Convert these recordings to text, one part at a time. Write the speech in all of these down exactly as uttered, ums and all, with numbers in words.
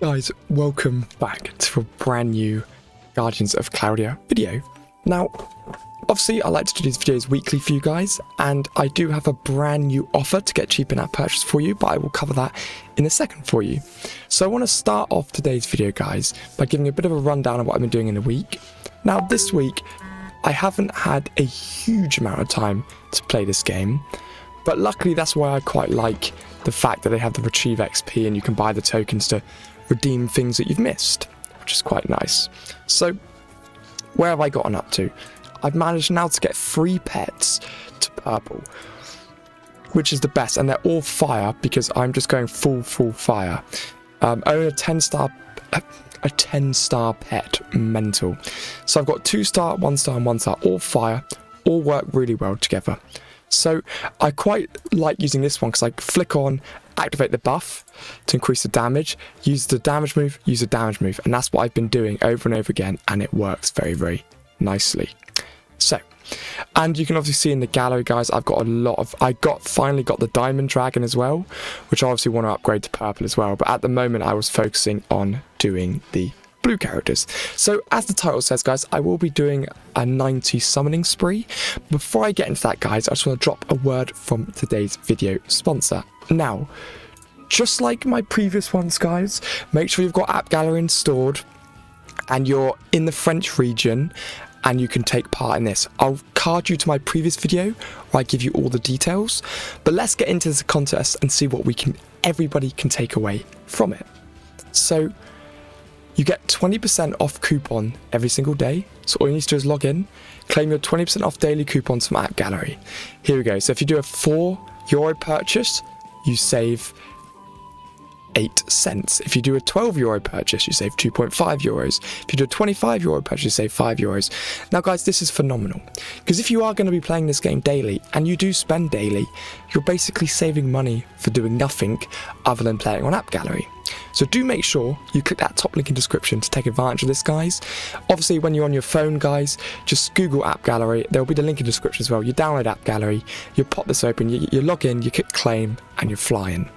Guys, welcome back to a brand new Guardians of Cloudia video. Now, obviously I like to do these videos weekly for you guys, and I do have a brand new offer to get cheap in-app purchase for you, but I will cover that in a second for you. So I want to start off today's video, guys, by giving a bit of a rundown of what I've been doing in the week. Now, this week, I haven't had a huge amount of time to play this game, but luckily that's why I quite like the fact that they have the retrieve X P and you can buy the tokens to redeem things that you've missed, which is quite nice. So where have I gotten up to? I've managed now to get three pets to purple, which is the best, and they're all fire because I'm just going full full fire. Um, I own a ten star a, a ten star pet, mental. So I've got two star, one star and one star, all fire, all work really well together. So I quite like using this one because I flick on, activate the buff to increase the damage, use the damage move, use the damage move, and that's what I've been doing over and over again, and it works very, very nicely. So, and you can obviously see in the gallery, guys, I've got a lot of, I got, finally got the diamond dragon as well, which I obviously want to upgrade to purple as well, but at the moment I was focusing on doing the blue characters. So as the title says, guys, I will be doing a ninety summoning spree. Before I get into that, guys, I just want to drop a word from today's video sponsor. Now, just like my previous ones, guys, make sure you've got App Gallery installed and you're in the French region and you can take part in this. I'll card you to my previous video where I give you all the details, but let's get into this contest and see what we can, everybody can take away from it. So you get twenty percent off coupon every single day. So all you need to do is log in, claim your twenty percent off daily coupons from App Gallery. Here we go. So if you do a four euro purchase, you save eight cents. If you do a twelve euro purchase, you save two point five euros. If you do a twenty-five euro purchase, you save five euros. Now, guys, this is phenomenal because if you are going to be playing this game daily and you do spend daily, you're basically saving money for doing nothing other than playing on App Gallery. So do make sure you click that top link in description to take advantage of this, guys. Obviously, when you're on your phone, guys, just Google App Gallery. There'll be the link in description as well. You download App Gallery, you pop this open, you, you log in, you click claim, and you're flying.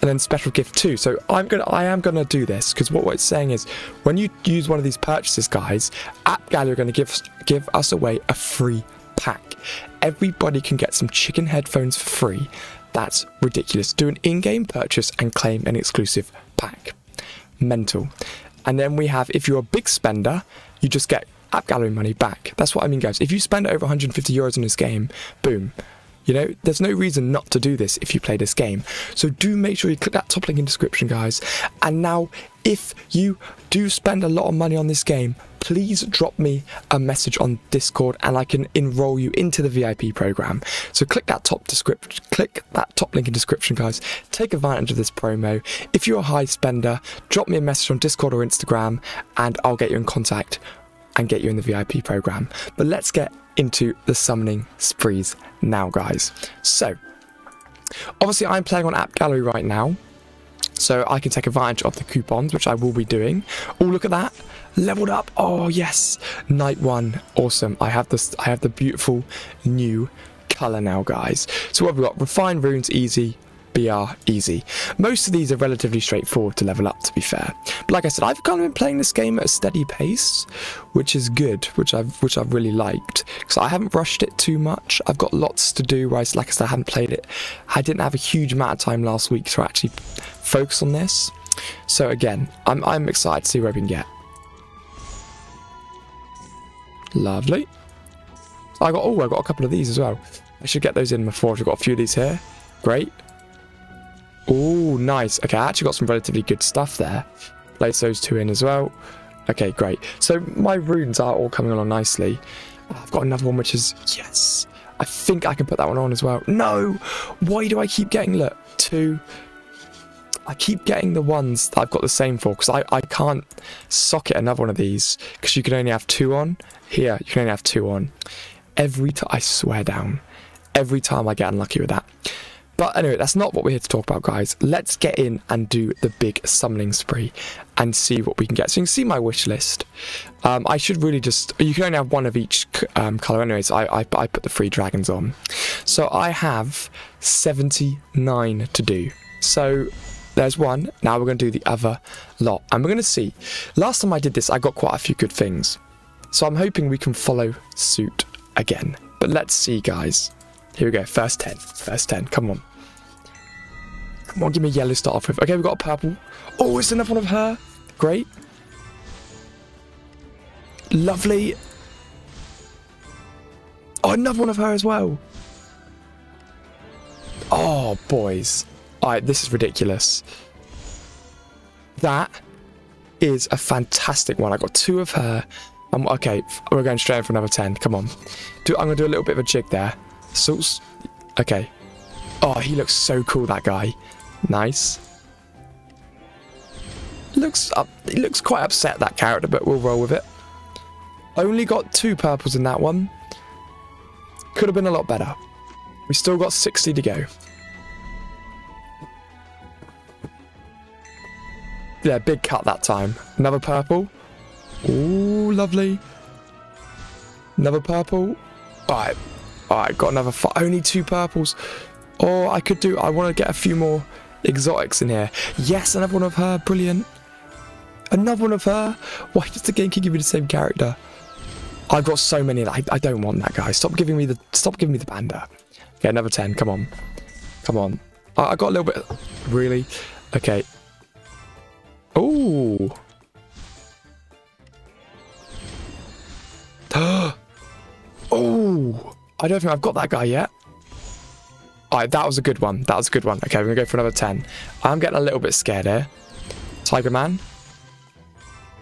And then special gift too. So I'm gonna, I am gonna do this because what it's saying is, when you use one of these purchases, guys, App Gallery are gonna give give us away a free pack. Everybody can get some chicken headphones for free. That's ridiculous. Do an in-game purchase and claim an exclusive pack. Mental. And then we have, if you're a big spender, you just get App Gallery money back. That's what I mean, guys. If you spend over one hundred fifty euros on this game, boom. You know, there's no reason not to do this if you play this game. So do make sure you click that top link in the description, guys. And now, if you do spend a lot of money on this game, please drop me a message on Discord and I can enroll you into the V I P program. So click that top description, click that top link in description, guys. Take advantage of this promo. If you're a high spender, drop me a message on Discord or Instagram and I'll get you in contact and get you in the V I P program. But let's get into the summoning sprees now, guys. So obviously I'm playing on App Gallery right now, so I can take advantage of the coupons, which I will be doing. Oh, look at that. Leveled up. Oh, yes. Night one. Awesome. I have this. I have the beautiful new colour now, guys. So what have we got? Refined runes, easy. B R, easy. Most of these are relatively straightforward to level up, to be fair. But like I said, I've kind of been playing this game at a steady pace, which is good, which I've which I've really liked. Because I haven't rushed it too much. I've got lots to do. Whereas, like I said, I haven't played it. I didn't have a huge amount of time last week to actually focus on this. So again, I'm I'm excited to see where we can get. Lovely. I got oh, I got a couple of these as well. I should get those in my forge. I've got a few of these here. Great. Oh, nice. Okay, I actually got some relatively good stuff there. Place those two in as well. Okay, great. So my runes are all coming along nicely. I've got another one, which is, yes. I think I can put that one on as well. No! Why do I keep getting, look, two? I keep getting the ones that I've got the same for, because I, I can't socket another one of these, because you can only have two on. Here, you can only have two on. Every time, I swear down, every time I get unlucky with that. But anyway, that's not what we're here to talk about, guys. Let's get in and do the big summoning spree and see what we can get. So you can see my wish list. Um, I should really just... You can only have one of each um, colour anyway, so I, I, I put the three dragons on. So I have seventy-nine to do. So... There's one. Now we're going to do the other lot. And we're going to see. Last time I did this, I got quite a few good things. So I'm hoping we can follow suit again. But let's see, guys. Here we go. First ten. First ten. Come on. Come on, give me a yellow to start off with. Okay, we've got a purple. Oh, it's another one of her. Great. Lovely. Oh, another one of her as well. Oh, boys. All right, this is ridiculous. That is a fantastic one. I got two of her. Um, okay, we're going straight in for another ten. Come on. Do, I'm going to do a little bit of a jig there. So, okay. Oh, he looks so cool, that guy. Nice. Looks up. He looks quite upset, that character, but we'll roll with it. Only got two purples in that one. Could have been a lot better. We still got sixty to go. Yeah, big cut that time. Another purple. Ooh, lovely. Another purple. Alright. Alright, got another five. Only two purples. Oh, I could do... I want to get a few more exotics in here. Yes, another one of her. Brilliant. Another one of her. Why does the game keep giving me the same character? I've got so many. I, I don't want that guy. Stop giving me the... Stop giving me the panda. Okay, another ten. Come on. Come on. I, I got a little bit... Really? Okay. Ooh. Oh, I don't think I've got that guy yet. Alright, that was a good one. That was a good one. Okay, we're going to go for another ten. I'm getting a little bit scared here. Tiger Man.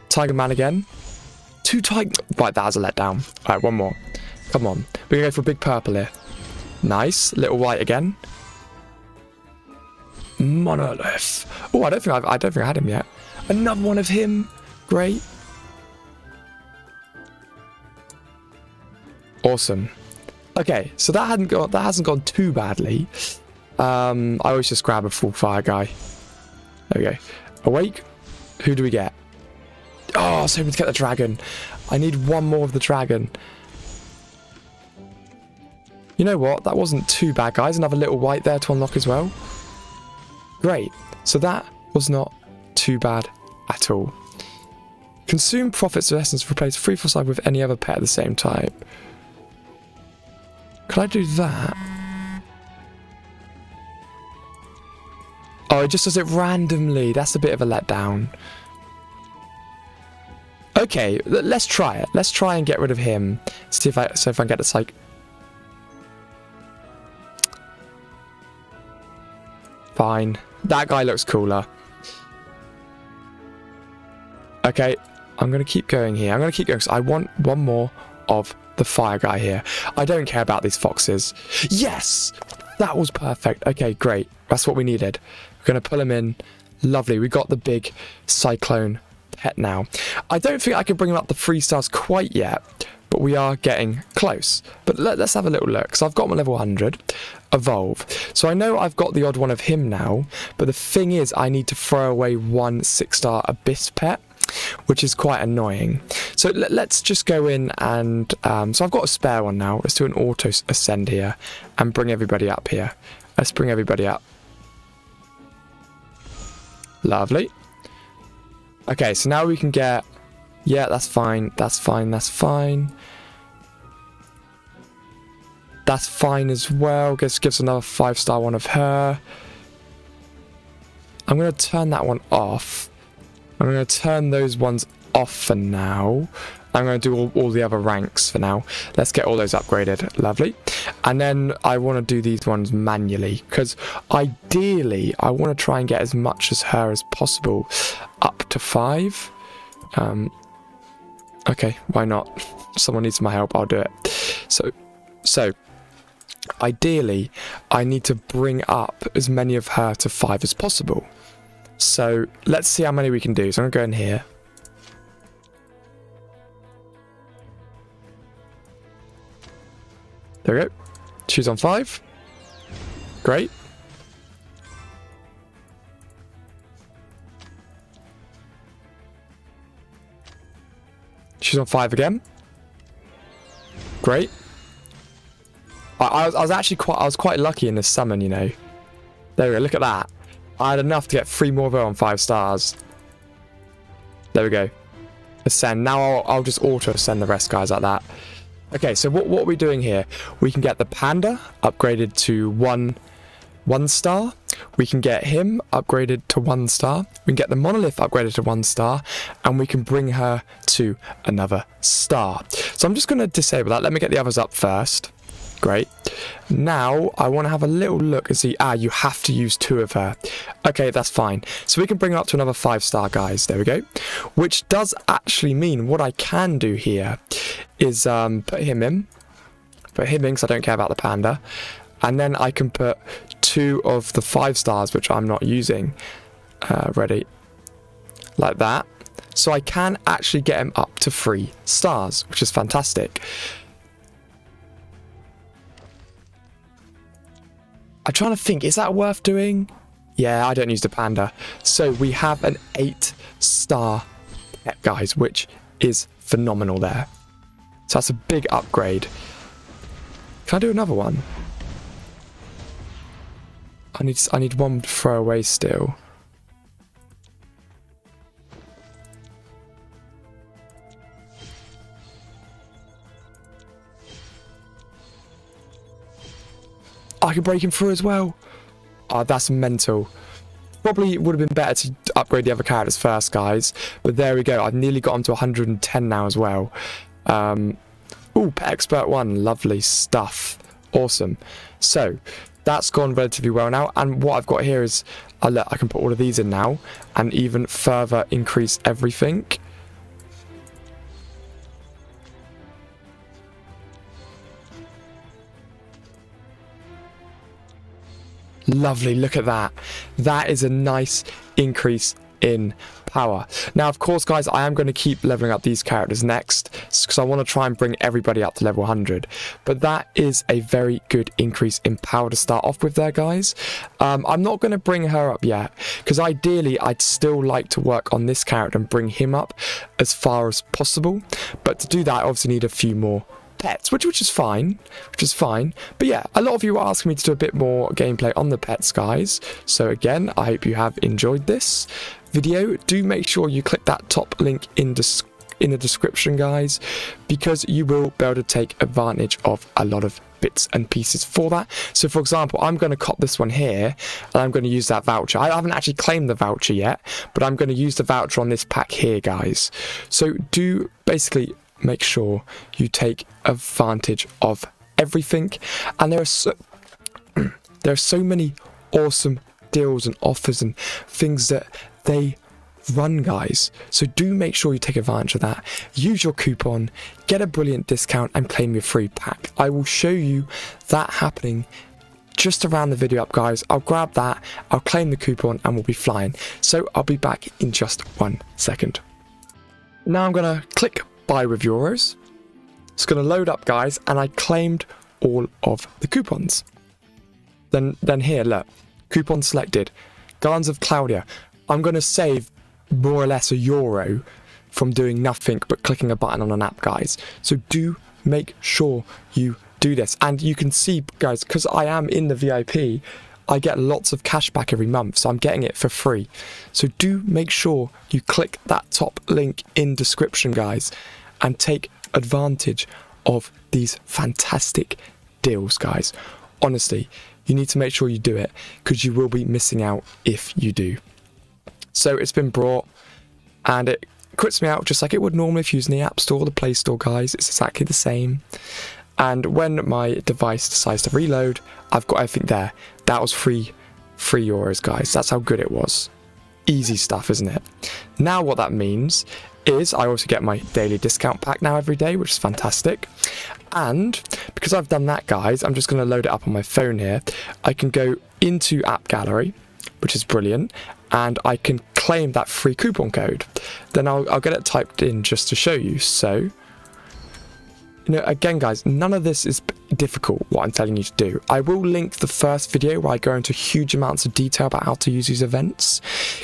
Tiger Man again. Two tiger... Right, that was a letdown. Alright, one more. Come on. We're going to go for a big purple here. Nice. Little white again. Monolith. Oh, I don't think I've, I don't think I had him yet. Another one of him. Great. Awesome. Okay, so that hadn't got that hasn't gone too badly. Um, I always just grab a full fire guy. There we go. Awake. Who do we get? Oh, I was hoping to get the dragon. I need one more of the dragon. You know what? That wasn't too bad, guys. Another little white there to unlock as well. Great. So that was not too bad at all. Consume profits of essence, replace free for side with any other pet at the same time. Could I do that? Oh, it just does it randomly. That's a bit of a letdown. Okay, let's try it. Let's try and get rid of him. See if I so if I can get the psych. Fine. That guy looks cooler. Okay, I'm going to keep going here. I'm going to keep going because I want one more of the fire guy here. I don't care about these foxes. Yes! That was perfect. Okay, great. That's what we needed. We're going to pull him in. Lovely. We got the big cyclone pet now. I don't think I can bring up the three stars quite yet, but we are getting close. But let, let's have a little look. So I've got my level one hundred. Evolve. So I know I've got the odd one of him now, but the thing is I need to throw away one six-star abyss pet, which is quite annoying. So let's just go in and... Um, so I've got a spare one now. Let's do an auto ascend here and bring everybody up here. Let's bring everybody up. Lovely. Okay, so now we can get... Yeah, that's fine. That's fine. That's fine. That's fine as well. Gives, gives another five-star one of her. I'm going to turn that one off. I'm going to turn those ones off for now. I'm going to do all, all the other ranks for now. Let's get all those upgraded. Lovely. And then I want to do these ones manually, because ideally I want to try and get as much as her as possible up to five. Um, okay, why not? Someone needs my help. I'll do it. So, so ideally I need to bring up as many of her to five as possible. So let's see how many we can do. So I'm going to go in here. There we go. Choose on five. Great. Choose on five again. Great. I, I, was, I was actually quite I was quite lucky in this summon, you know. There we go. Look at that. I had enough to get three more row on five stars. There we go. Ascend. Now I'll, I'll just auto ascend the rest, guys, like that. Okay, so what, what are we doing here? We can get the panda upgraded to one, one star. We can get him upgraded to one star. We can get the monolith upgraded to one star. And we can bring her to another star. So I'm just going to disable that. Let me get the others up first. Great. Now I want to have a little look and see. Ah, you have to use two of her. Okay, that's fine. So we can bring her up to another five star, guys. There we go. Which does actually mean what I can do here is um, put him in. Put him in because I don't care about the panda. And then I can put two of the five stars, which I'm not using, uh, ready, like that. So I can actually get him up to three stars, which is fantastic. I'm trying to think, is that worth doing? Yeah, I don't use the panda. So we have an eight star pet, guys, which is phenomenal there. So that's a big upgrade. Can I do another one? I need, I need one to throw away still. I can break him through as well. Oh, that's mental. Probably would have been better to upgrade the other characters first, guys. But there we go. I've nearly got him to one hundred and ten now as well. Um, ooh, Pet Expert one. Lovely stuff. Awesome. So that's gone relatively well now. And what I've got here is I, look, I can put all of these in now and even further increase everything. Lovely, look at that. That is a nice increase in power. Now, of course, guys, I am going to keep leveling up these characters next because I want to try and bring everybody up to level one hundred. But that is a very good increase in power to start off with there, guys. Um, I'm not going to bring her up yet because ideally I'd still like to work on this character and bring him up as far as possible. But to do that, I obviously need a few more pets, which which is fine, which is fine. But yeah, a lot of you are asking me to do a bit more gameplay on the pets, guys. So again, I hope you have enjoyed this video. Do make sure you click that top link in the in the description, guys, because you will be able to take advantage of a lot of bits and pieces for that. So for example, I'm going to cop this one here and I'm going to use that voucher. I haven't actually claimed the voucher yet, but I'm going to use the voucher on this pack here, guys. So do basically make sure you take advantage of everything. And there are so there are so many awesome deals and offers and things that they run, guys. So do make sure you take advantage of that. Use your coupon, get a brilliant discount, and claim your free pack. I will show you that happening just around the video up, guys. I'll grab that, I'll claim the coupon, and we'll be flying. So I'll be back in just one second. Now I'm gonna click buy with euros. It's going to load up, guys, and I claimed all of the coupons. Then then here, look, coupon selected, Guardians of Cloudia. I'm going to save more or less a euro from doing nothing but clicking a button on an app, guys. So do make sure you do this. And you can see, guys, because I am in the V I P, I get lots of cash back every month, so I'm getting it for free. So do make sure you click that top link in description, guys, and take advantage of these fantastic deals, guys. Honestly, you need to make sure you do it because you will be missing out if you do. So it's been brought and it quits me out just like it would normally if using the App Store or the Play Store, guys. It's exactly the same. And when my device decides to reload, I've got everything there. That was free, free euros, guys. That's how good it was. Easy stuff, isn't it? Now what that means is I also get my daily discount pack now every day, which is fantastic. And because I've done that, guys, I'm just going to load it up on my phone here. I can go into App Gallery, which is brilliant, and I can claim that free coupon code. Then I'll, I'll get it typed in just to show you. So, you know, again, guys, none of this is difficult, what I'm telling you to do. I will link the first video where I go into huge amounts of detail about how to use these events.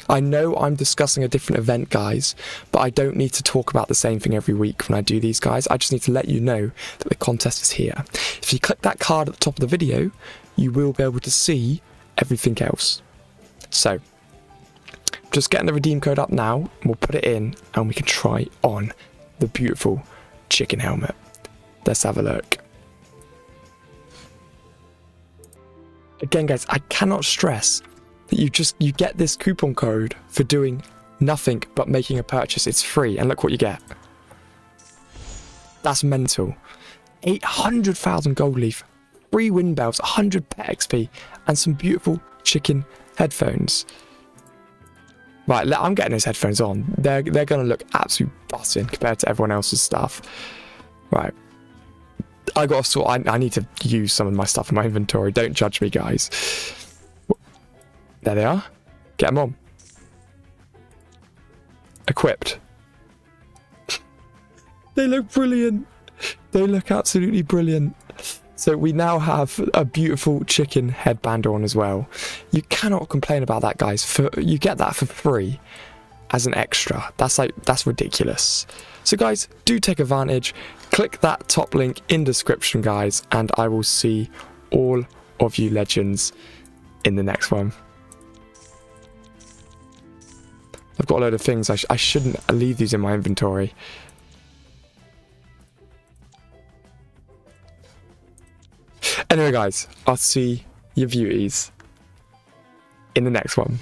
I know I'm discussing a different event, guys, but I don't need to talk about the same thing every week when I do these, guys. I just need to let you know that the contest is here. If you click that card at the top of the video, you will be able to see everything else. So just getting the redeem code up now, we'll put it in and we can try on the beautiful chicken helmet. Let's have a look. Again guys, I cannot stress that you just you get this coupon code for doing nothing but making a purchase. It's free and look what you get. That's mental. eight hundred thousand gold leaf, three win bells, one hundred pet X P, and some beautiful chicken headphones. Right, I'm getting those headphones on. They're, they're going to look absolute busting compared to everyone else's stuff. Right. I got to, I, I need to use some of my stuff in my inventory. Don't judge me, guys. There they are. Get them on. Equipped. They look brilliant. They look absolutely brilliant. So we now have a beautiful chicken headband on as well. You cannot complain about that, guys. For you get that for free as an extra. That's like that's ridiculous. So guys, do take advantage. Click that top link in description, guys, and I will see all of you legends in the next one. I've got a load of things. I, sh I shouldn't leave these in my inventory. Anyway, guys, I'll see your beauties in the next one.